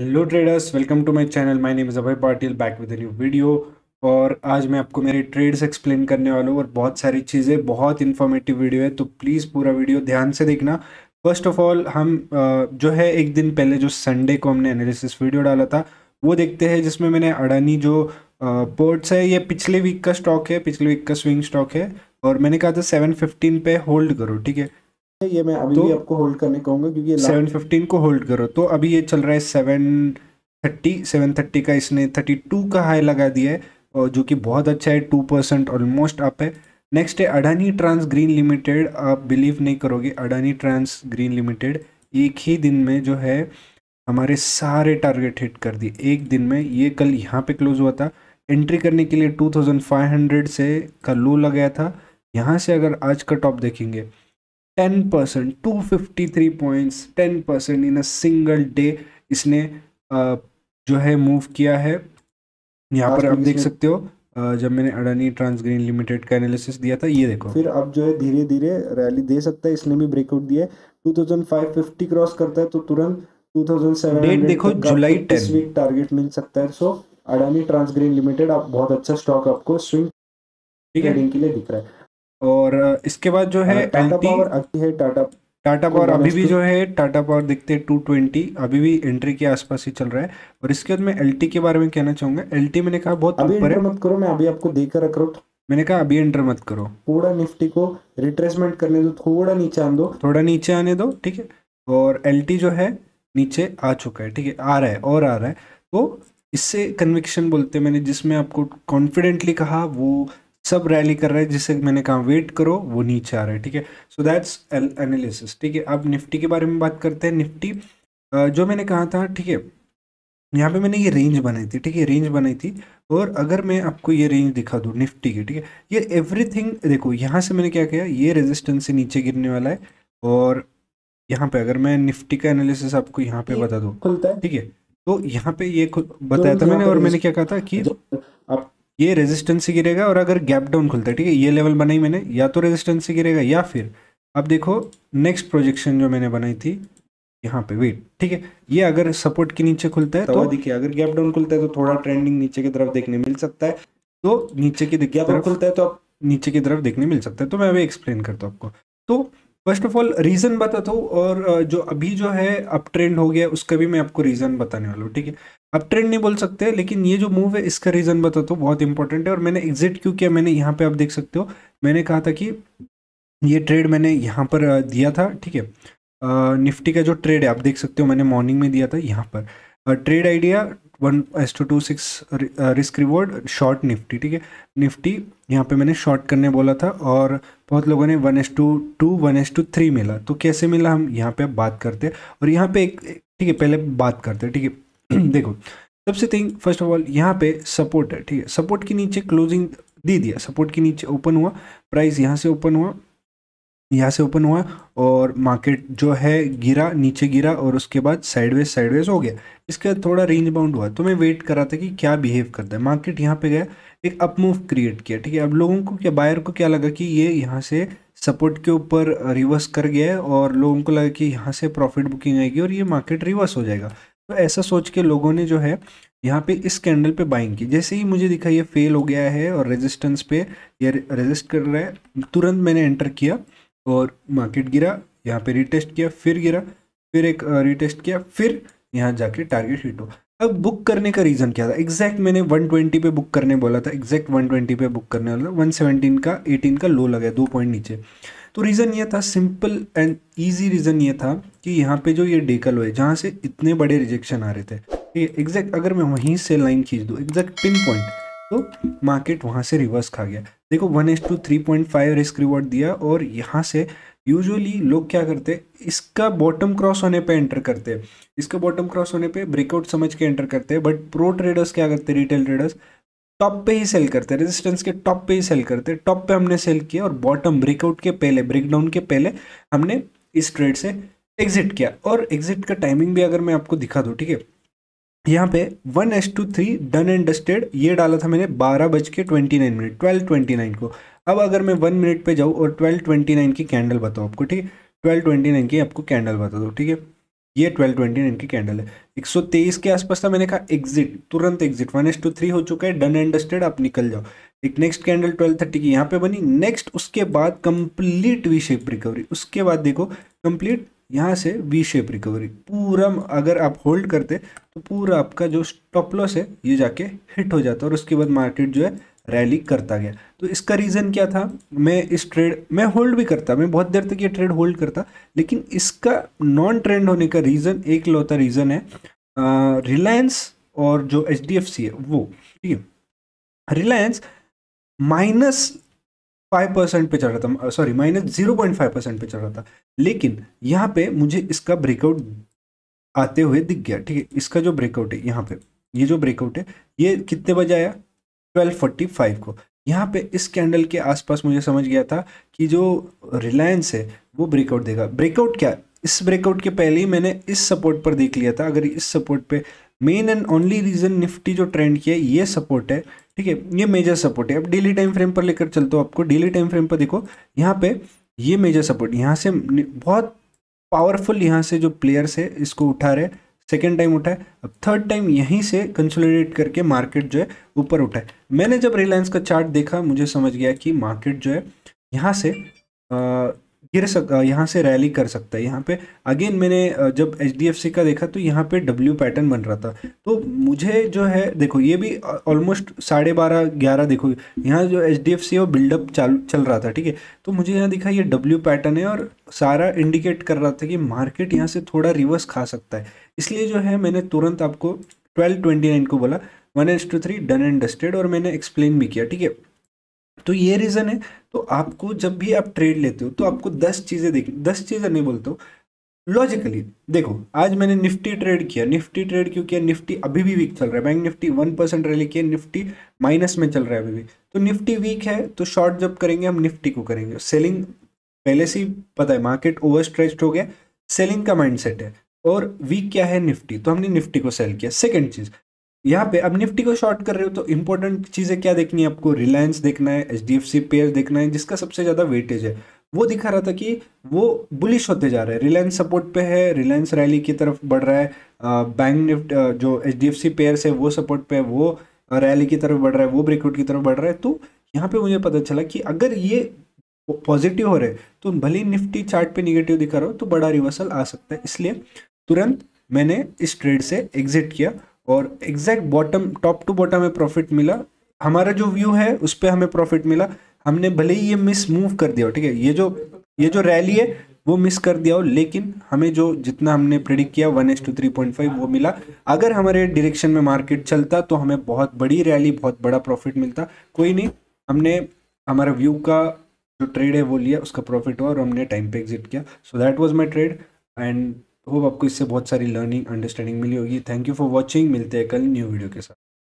Hello traders, welcome to my channel. My name is Abhay Patil, back with a new video. और आज मैं आपको मेरे ट्रेड्स एक्सप्लेन करने वाला हूँ और बहुत सारी चीज़ें, बहुत इन्फॉर्मेटिव वीडियो है, तो प्लीज़ पूरा वीडियो ध्यान से देखना। फर्स्ट ऑफ ऑल हम जो है एक दिन पहले जो संडे को हमने एनालिसिस वीडियो डाला था वो देखते हैं, जिसमें मैंने अडानी जो पोर्ट्स है, ये पिछले वीक का स्टॉक है, पिछले वीक का स्विंग स्टॉक है, और मैंने कहा था 715 पे होल्ड करो, ठीक है। ये मैं अभी भी आपको होल्ड करने कहूँगा क्योंकि 715 को होल्ड करो। तो अभी ये चल रहा है 730 का, इसने 32 का हाई लगा दिया है और जो कि बहुत अच्छा है, 2% ऑलमोस्ट अप है। नेक्स्ट है अडानी ट्रांस ग्रीन लिमिटेड। आप बिलीव नहीं करोगे, अडानी ट्रांस ग्रीन लिमिटेड एक ही दिन में जो है हमारे सारे टारगेट हिट कर दिए एक दिन में। ये कल यहाँ पे क्लोज हुआ था, एंट्री करने के लिए 2500 से का लो लगाया था। यहाँ से अगर आज का टॉप देखेंगे 10%, 253 points, 10% in a single day इसने जो है मूव किया है। यहाँ पर आप देख सकते हो, जब मैंने अडानी ट्रांस ग्रीन लिमिटेड का एनालिसिस दिया था, ये देखो फिर अब जो है धीरे धीरे रैली दे सकता है, इसने भी ब्रेकआउट दिया है। 2550 क्रॉस करता है तो तुरंत 2700 देखो जुलाई 10 वीक टारगेट मिल सकता है। So Adani trans green limited आप बहुत अच्छा स्टॉक आपको स्विंग ट्रेडिंग के लिए दिख रहा है। और इसके बाद जो है टाटा पावर अभी भी जो है टाटा पावर दिखते 220 अभी भी एंट्री के आसपास ही चल रहा है। और इसके बाद मैं एलटी के बारे में कहना चाहूंगा। एलटी मैंने कहा बहुत ऊपर है, मत करो, मैं अभी आपको देकर रख रहा हूँ। मैंने कहा अभी एंटर मत करो, थोड़ा निफ्टी को रिट्रेसमेंट करने दो, थोड़ा नीचे आने दो, ठीक है। और एलटी जो है नीचे आ चुका है, ठीक है, आ रहा है। तो इससे कन्विक्शन बोलते हैं, मैंने जिसमें आपको कॉन्फिडेंटली कहा वो सब रैली कर रहा है, जिसे मैंने कहा वेट करो, वो नीचे आ रहा है, ठीक है। सो दैट्स एनालिसिस, ठीक है। अब निफ्टी के बारे में बात करते हैं। निफ्टी जो मैंने कहा था, ठीक है, यहाँ पे मैंने ये रेंज बनाई थी, ठीक है, रेंज बनाई थी। और अगर मैं आपको ये रेंज दिखा दूँ निफ्टी की, ठीक है, ये एवरीथिंग देखो, यहाँ से मैंने क्या किया, ये रेजिस्टेंस से नीचे गिरने वाला है। और यहाँ पे अगर मैं निफ्टी का एनालिसिस आपको यहाँ पे बता दूँ, ठीक है, तो यहाँ पे ये बताया था मैंने। और मैंने क्या कहा था कि आप ये रेजिस्टेंस से गिरेगा और अगर गैप डाउन खुलता है, ठीक है, ये लेवल बनाई मैंने, या तो रेजिस्टेंस से गिरेगा या फिर अब देखो नेक्स्ट प्रोजेक्शन जो मैंने बनाई थी यहाँ पे वेट, ठीक है, ये अगर सपोर्ट के नीचे खुलता है तो देखिए, अगर गैप डाउन खुलता है तो थोड़ा ट्रेंडिंग नीचे की तरफ देखने मिल सकता है। तो नीचे की गैप डाउन खुलता है तो आप नीचे की तरफ देखने मिल सकता है। तो मैं अभी एक्सप्लेन करता हूँ आपको। तो फर्स्ट ऑफ ऑल रीज़न बताता हूँ, और जो अभी जो है अप ट्रेंड हो गया उसका भी मैं आपको रीज़न बताने वाला हूँ, ठीक है। अप ट्रेंड नहीं बोल सकते, लेकिन ये जो मूव है इसका रीज़न बताता हूँ, बहुत इंपॉर्टेंट है। और मैंने एग्जिट क्यों किया, मैंने यहाँ पे आप देख सकते हो, मैंने कहा था कि ये ट्रेड मैंने यहाँ पर दिया था, ठीक है। निफ्टी का जो ट्रेड है आप देख सकते हो, मैंने मॉर्निंग में दिया था यहाँ पर trade idea 1:26 risk reward short Nifty, ठीक है। निफ्टी यहाँ पे मैंने शॉर्ट करने बोला था और बहुत लोगों ने 1:2 1:3 मिला। तो कैसे मिला हम यहाँ पे बात करते हैं। और यहाँ पे एक, ठीक है, पहले बात करते हैं, ठीक है। देखो सबसे थिंग फर्स्ट ऑफ ऑल यहाँ पे सपोर्ट है, ठीक है, सपोर्ट के नीचे क्लोजिंग दे दिया, सपोर्ट के नीचे ओपन हुआ, प्राइस यहाँ से ओपन हुआ और मार्केट जो है गिरा, नीचे गिरा और उसके बाद साइडवेज हो गया। इसके बाद थोड़ा रेंज बाउंड हुआ, तो मैं वेट कर रहा था कि क्या बिहेव करता है। मार्केट यहाँ पे गया, एक अप मूव क्रिएट किया, ठीक है। अब लोगों को क्या, बायर को क्या लगा कि ये यहाँ से सपोर्ट के ऊपर रिवर्स कर गया है और लोगों को लगा कि यहाँ से प्रॉफिट बुकिंग आएगी और ये मार्केट रिवर्स हो जाएगा। तो ऐसा सोच के लोगों ने जो है यहाँ पे इस कैंडल पे बाइंग की। जैसे ही मुझे दिखा ये फेल हो गया है और रेजिस्टेंस पे ये रेजिस्ट कर रहा है, तुरंत मैंने एंटर किया और मार्केट गिरा, यहाँ पे रिटेस्ट किया, फिर गिरा, फिर एक रिटेस्ट किया, फिर यहाँ जाके टारगेट हिट हो। अब बुक करने का रीज़न क्या था, एग्जैक्ट मैंने 120 पे बुक करने बोला था, एग्जैक्ट 120 पे बुक करने वाला, 117 का 18 का लो लगा 2 पॉइंट नीचे। तो रीज़न ये था, सिंपल एंड ईजी रीज़न ये था कि यहाँ पे जो ये डेकल हुए जहाँ से इतने बड़े रिजेक्शन आ रहे थे, ठीक है, एग्जैक्ट अगर मैं वहीं से लाइन खींच दूँ एग्जैक्ट पिन पॉइंट, तो मार्केट वहाँ से रिवर्स खा गया। देखो 1:3.5 रिस्क रिवॉर्ड दिया और यहाँ से यूजुअली लोग क्या करते हैं, इसका बॉटम क्रॉस होने पे एंटर करते हैं, इसका बॉटम क्रॉस होने पे ब्रेकआउट समझ के एंटर करते हैं। बट प्रो ट्रेडर्स क्या करते हैं, रिटेल ट्रेडर्स टॉप पे ही सेल करते हैं, रेजिस्टेंस के टॉप पे ही सेल करते हैं। टॉप पे हमने सेल किया और बॉटम ब्रेकआउट के पहले, ब्रेकडाउन के पहले हमने इस ट्रेड से एग्जिट किया। और एग्जिट का टाइमिंग भी अगर मैं आपको दिखा दूँ, ठीक है, यहाँ पे 1:3 डन एंड डस्टेड ये डाला था मैंने 12:29 12:29 को। अब अगर मैं 1 मिनट पे जाऊँ और 12:29 की कैंडल बताऊँ आपको, ठीक है, 12:29 की आपको कैंडल बता दो, ठीक है, ये 1229 इनकी कैंडल है। 123 के आसपास था, मैंने कहा एग्जिट, तुरंत एग्जिट 1:3 हो चुका है, डन एंड डस्टेड, आप निकल जाओ। एक नेक्स्ट कैंडल 1230 की यहाँ पे बनी, नेक्स्ट उसके बाद कंप्लीट वी शेप रिकवरी, उसके बाद देखो कंप्लीट यहाँ से वी शेप रिकवरी पूरा। अगर आप होल्ड करते तो पूरा आपका जो स्टॉप लॉस है ये जाके हिट हो जाता और उसके बाद मार्केट जो है रैली करता गया। तो इसका रीज़न क्या था, मैं इस ट्रेड मैं होल्ड भी करता, मैं बहुत देर तक ये ट्रेड होल्ड करता, लेकिन इसका नॉन ट्रेंड होने का रीज़न एक लौता रीज़न है रिलायंस और जो HDFC है वो, ठीक है। रिलायंस -5% पे चल रहा था, सॉरी -0.5% पे चल रहा था, लेकिन यहाँ पे मुझे इसका ब्रेकआउट आते हुए दिख गया, ठीक है। इसका जो ब्रेकआउट है यहाँ पे, ये जो ब्रेकआउट है ये कितने बजे आया, 12:45 को। यहाँ पे इस कैंडल के आसपास मुझे समझ गया था कि जो रिलायंस है वो ब्रेकआउट देगा। ब्रेकआउट क्या, इस ब्रेकआउट के पहले ही मैंने इस सपोर्ट पर देख लिया था। अगर इस सपोर्ट पे main and only reason Nifty जो ट्रेंड किया है ये सपोर्ट है, ठीक है, ये मेजर सपोर्ट है। अब डेली टाइम फ्रेम पर लेकर चलते हो आपको, डेली टाइम फ्रेम पर देखो यहाँ पे ये मेजर सपोर्ट, यहाँ से बहुत पावरफुल, यहाँ से जो प्लेयर्स है इसको उठा रहे, सेकेंड टाइम उठाए, अब थर्ड टाइम यहीं से कंसोलिडेट करके मार्केट जो है ऊपर उठाए। मैंने जब रिलायंस का चार्ट देखा मुझे समझ गया कि मार्केट जो है यहाँ से यहाँ से रैली कर सकता है। यहाँ पे अगेन मैंने जब HDFC का देखा तो यहाँ पे W पैटर्न बन रहा था, तो मुझे जो है देखो ये भी ऑलमोस्ट 12:30-11 देखो यहाँ जो HDFC वो बिल्डअप चल रहा था, ठीक है। तो मुझे यहाँ दिखा ये W पैटर्न है और सारा इंडिकेट कर रहा था कि मार्केट यहाँ से थोड़ा रिवर्स खा सकता है, इसलिए जो है मैंने तुरंत आपको 1229 को बोला 1:3 डन एंड डस्टेड, और मैंने एक्सप्लेन भी किया, ठीक है। तो ये रीज़न है। तो आपको जब भी आप ट्रेड लेते हो तो आपको 10 चीज़ें देखनी, 10 चीज़ें नहीं बोलते हो, लॉजिकली देखो। आज मैंने निफ्टी ट्रेड किया, निफ्टी ट्रेड क्यों किया, निफ्टी अभी भी वीक चल रहा है, बैंक निफ्टी 1% रैली किया, निफ्टी माइनस में चल रहा है अभी भी, तो निफ्टी वीक है, तो शॉर्ट जब करेंगे हम निफ्टी को करेंगे। सेलिंग पहले से ही पता है, मार्केट ओवर स्ट्रेच्ड हो गया, सेलिंग का माइंडसेट है, और वीक क्या है निफ्टी, तो हमने निफ्टी को सेल किया। सेकेंड चीज़ यहाँ पे अब निफ्टी को शॉर्ट कर रहे हो तो इंपॉर्टेंट चीज़ें क्या देखनी है आपको, रिलायंस देखना है, HDFC पेयर देखना है, जिसका सबसे ज़्यादा वेटेज है। वो दिखा रहा था कि वो बुलिश होते जा रहे हैं, रिलायंस सपोर्ट पे है, रिलायंस रैली की तरफ बढ़ रहा है, बैंक निफ्ट जो HDFC पेयर्स है वो सपोर्ट पे है, वो रैली की तरफ बढ़ रहा है, वो ब्रेकआउट की तरफ बढ़ रहा है। तो यहाँ पर मुझे पता चला कि अगर ये पॉजिटिव हो रहे तो भले ही निफ्टी चार्ट पर निगेटिव दिखा रहा हो तो बड़ा रिवर्सल आ सकता है, इसलिए तुरंत मैंने इस ट्रेड से एग्जिट किया और exact bottom, top to bottom में प्रॉफिट मिला। हमारा जो व्यू है उस पर हमें प्रॉफिट मिला, हमने भले ही ये मिस मूव कर दिया, ठीक है, ये जो रैली है वो मिस कर दिया हो, लेकिन हमें जो जितना हमने प्रेडिक्ट किया 1:3.5 वो मिला। अगर हमारे डायरेक्शन में मार्केट चलता तो हमें बहुत बड़ी रैली, बहुत बड़ा प्रॉफिट मिलता। कोई नहीं, हमने हमारा व्यू का जो ट्रेड है वो लिया, उसका प्रॉफिट हुआ और हमने टाइम पे एग्जिट किया। So that was my trade and hope आपको इससे बहुत सारी लर्निंग, अंडरस्टैंडिंग मिली होगी। थैंक यू फॉर वॉचिंग, मिलते हैं कल न्यू वीडियो के साथ।